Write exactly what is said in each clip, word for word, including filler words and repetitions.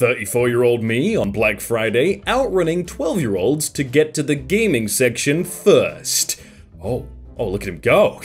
thirty-four-year-old me on Black Friday outrunning twelve-year-olds to get to the gaming section first. Oh, oh, look at him go.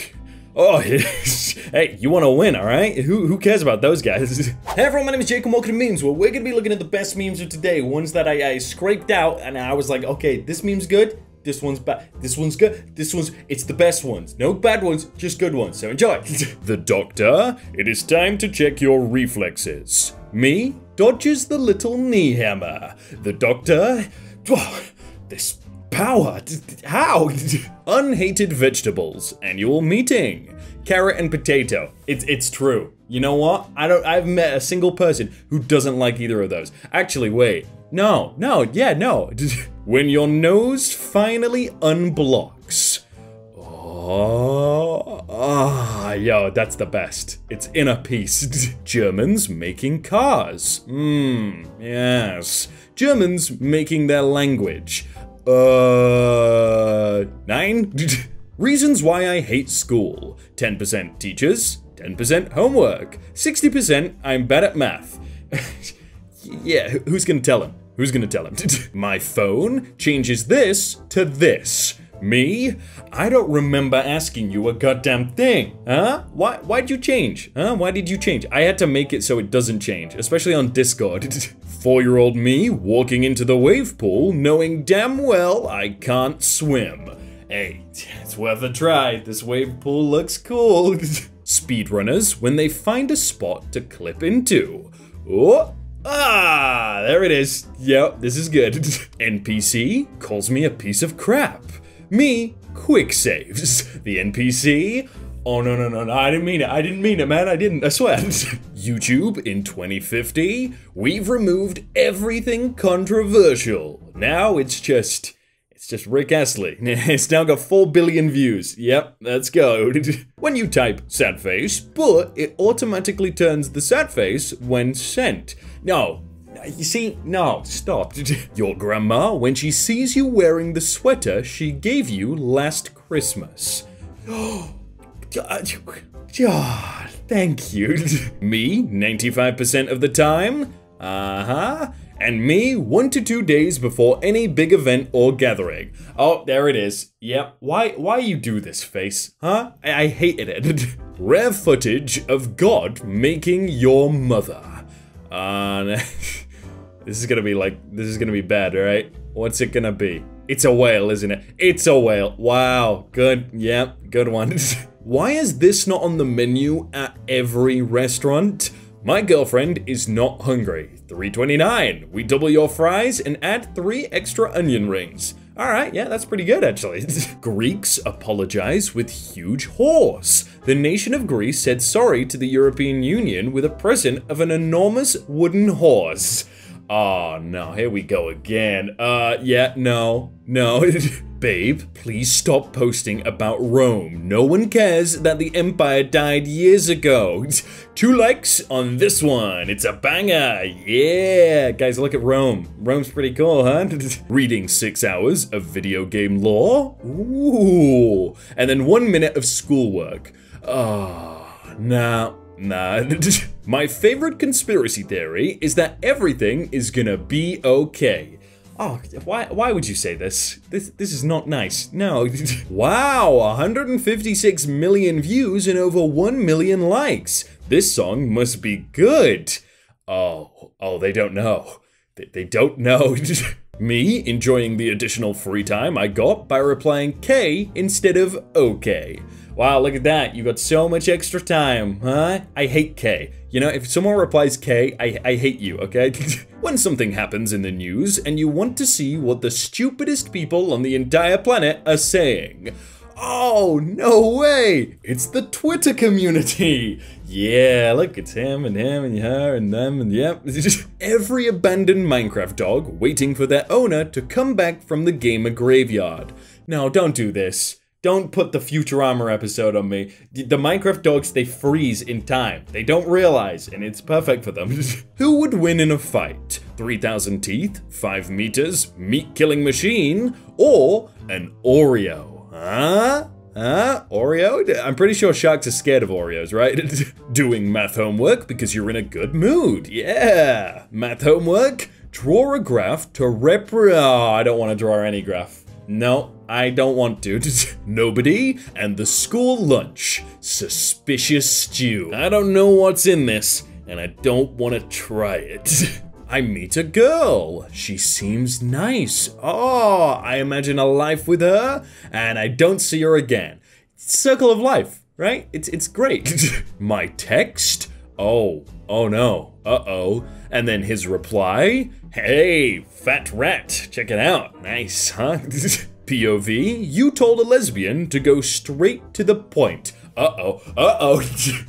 Oh, hey, you want to win, all right? Who, who cares about those guys? Hey everyone, my name is Jake and welcome to Memes, where we're going to be looking at the best memes of today, ones that I, I scraped out and I was like, okay, this meme's good, this one's bad, this one's good, this one's, it's the best ones. No bad ones, just good ones, so enjoy. The doctor, it is time to check your reflexes. Me, dodges the little knee hammer. The doctor, oh, this power, how? Unhated vegetables, annual meeting. Carrot and potato, it's, it's true. You know what? I don't, I've met a single person who doesn't like either of those. Actually, wait, no, no, yeah, no. When your nose finally unblocks. Oh, ah, yo, that's the best. It's inner peace. Germans making cars, mmm, yes. Germans making their language. Uh, nine? Reasons why I hate school. ten percent teachers, ten percent homework, sixty percent I'm bad at math. Yeah, who's gonna tell him? Who's gonna tell him? My phone changes this to this. Me? I don't remember asking you a goddamn thing. Huh? Why, why'd you change? Huh? Why did you change? I had to make it so it doesn't change, especially on Discord. Four-year-old me walking into the wave pool knowing damn well I can't swim. Hey, it's worth a try. This wave pool looks cool. Speedrunners when they find a spot to clip into. Oh! Ah! There it is. Yep, this is good. N P C calls me a piece of crap. Me, quick saves. The N P C, oh no, no, no, no, I didn't mean it, I didn't mean it, man, I didn't, I swear. YouTube in twenty fifty, we've removed everything controversial. Now it's just, it's just Rick Astley. It's now got four billion views. Yep, let's go. When you type sad face, but it automatically turns the sad face when sent. No. You see, no, stop. Your grandma, when she sees you wearing the sweater she gave you last Christmas. Oh, thank you. Me, ninety-five percent of the time. Uh-huh. And me, one to two days before any big event or gathering. Oh, there it is. Yep. Why, why you do this face, huh? I, I hated it. Rare footage of God making your mother. Uh... This is gonna be like, this is gonna be bad, alright? What's it gonna be? It's a whale, isn't it? It's a whale. Wow. Good. Yep. Yeah, good one. Why is this not on the menu at every restaurant? My girlfriend is not hungry. three twenty-nine. We double your fries and add three extra onion rings. Alright, yeah, that's pretty good, actually. Greeks apologize with huge horse. The nation of Greece said sorry to the European Union with a present of an enormous wooden horse. Oh no, here we go again. Uh, yeah, no, no. Babe, please stop posting about Rome. No one cares that the empire died years ago. Two likes on this one. It's a banger. Yeah, guys, look at Rome. Rome's pretty cool, huh? Reading six hours of video game lore. Ooh. And then one minute of schoolwork. Oh, nah. Nah. My favorite conspiracy theory is that everything is gonna be okay. Oh, why, why would you say this? This, this is not nice. No. Wow, one hundred fifty-six million views and over one million likes. This song must be good. Oh, oh, they don't know. They, they don't know. Me enjoying the additional free time I got by replying K instead of okay. Wow, look at that. You got so much extra time, huh? I hate K. You know, if someone replies K, I, I hate you, okay? When something happens in the news and you want to see what the stupidest people on the entire planet are saying. Oh, no way. It's the Twitter community. Yeah, look, it's him and him and her and them and yep. Every abandoned Minecraft dog waiting for their owner to come back from the gamer graveyard. No, don't do this. Don't put the Futurama episode on me. The Minecraft dogs, they freeze in time. They don't realize, and it's perfect for them. Who would win in a fight? three thousand teeth, five meters, meat killing machine, or an Oreo? Huh? Huh? Oreo? I'm pretty sure sharks are scared of Oreos, right? Doing math homework because you're in a good mood. Yeah! Math homework? Draw a graph to rep- Oh, I don't want to draw any graph. No, I don't want to. Nobody and the school lunch. Suspicious stew. I don't know what's in this, and I don't want to try it. I meet a girl. She seems nice. Oh, I imagine a life with her, and I don't see her again. Circle of life, right? It's it's great. My text? Oh, oh no, uh-oh. And then his reply? Hey, fat rat, check it out. Nice, huh? P O V, you told a lesbian to go straight to the point. Uh-oh, uh-oh.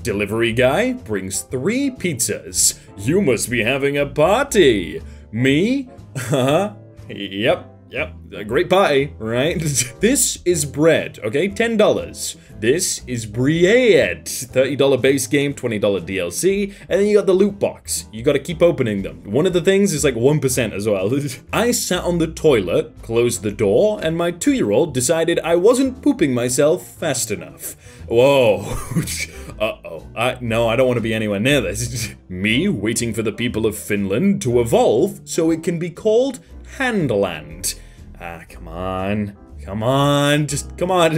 Delivery guy brings three pizzas. You must be having a party. Me? Uh-huh. Yep, yep, a great party, right? This is bread, okay, ten dollars. This is bread, thirty dollar base game, twenty dollar D L C, and then you got the loot box. You gotta keep opening them. One of the things is like one percent as well. I sat on the toilet, closed the door, and my two-year-old decided I wasn't pooping myself fast enough. Whoa, uh-oh, I, no, I don't want to be anywhere near this. Me waiting for the people of Finland to evolve so it can be called Handland. Ah, come on, come on, just come on.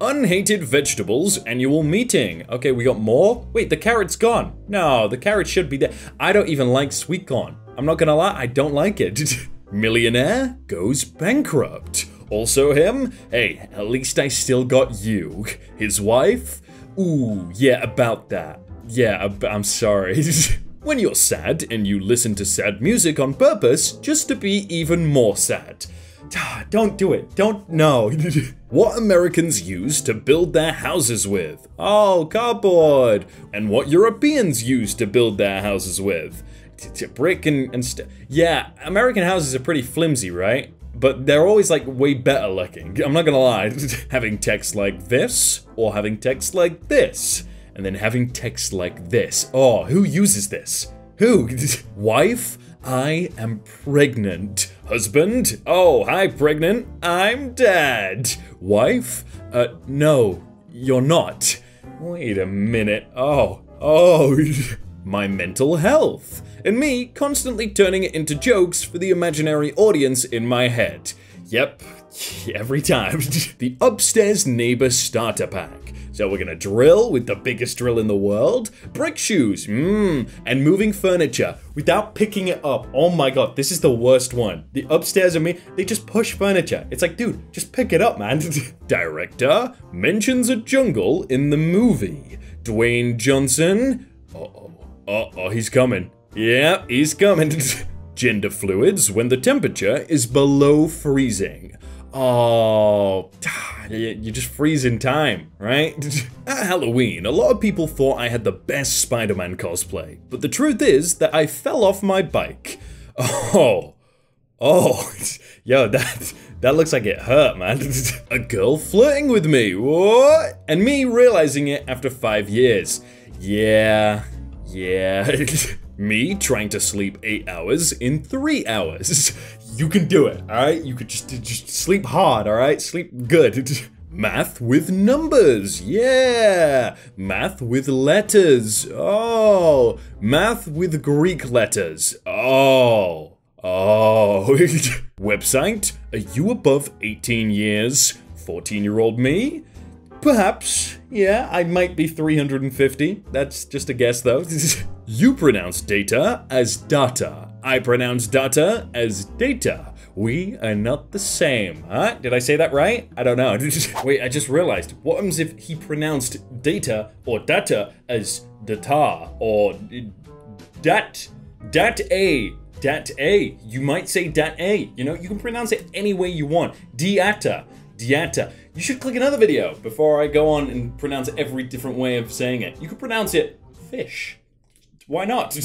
Unhated vegetables annual meeting. Okay, we got more. Wait, the carrot's gone. No, the carrot should be there. I don't even like sweet corn. I'm not gonna lie, I don't like it. Millionaire goes bankrupt. Also him? Hey, at least I still got you. His wife? Ooh, yeah, about that. Yeah, ab- I'm sorry. When you're sad and you listen to sad music on purpose just to be even more sad. Don't do it. Don't, no. What Americans use to build their houses with. Oh, cardboard. And what Europeans use to build their houses with. Brick and, and stuff. Yeah, American houses are pretty flimsy, right? But they're always like way better looking. I'm not gonna lie. Having text like this or having text like this and then having text like this. Oh, who uses this? Who? Wife, I am pregnant. Husband, oh, hi pregnant, I'm dad. Wife, uh, no, you're not. Wait a minute, oh, oh. My mental health, and me constantly turning it into jokes for the imaginary audience in my head. Yep, every time. The upstairs neighbor starter pack. So we're gonna drill with the biggest drill in the world, brick shoes, mmm, and moving furniture without picking it up. Oh my god, this is the worst one. The upstairs of me, they just push furniture. It's like, dude, just pick it up, man. Director mentions a jungle in the movie. Dwayne Johnson, uh-oh. Uh-oh, he's coming. Yeah, he's coming. Gender fluids when the temperature is below freezing. Oh, you just freeze in time, right? At Halloween, a lot of people thought I had the best Spider-Man cosplay, but the truth is that I fell off my bike. Oh, oh, yo, that, that looks like it hurt, man. A girl flirting with me, what? And me realizing it after five years. Yeah. Yeah, me trying to sleep eight hours in three hours. You can do it, all right? You could just, just sleep hard, all right? Sleep good. Math with numbers, yeah. Math with letters, oh. Math with Greek letters, oh, oh. Website, are you above eighteen years? fourteen-year-old me? Perhaps, yeah, I might be three hundred fifty. That's just a guess though. You pronounce data as data. I pronounce data as data. We are not the same, huh? Did I say that right? I don't know. Wait, I just realized, what happens if he pronounced data or data as data or dat, dat a, dat a. You might say dat a, you know, you can pronounce it any way you want. Diata, diata. You should click another video before I go on and pronounce every different way of saying it. You could pronounce it fish. Why not?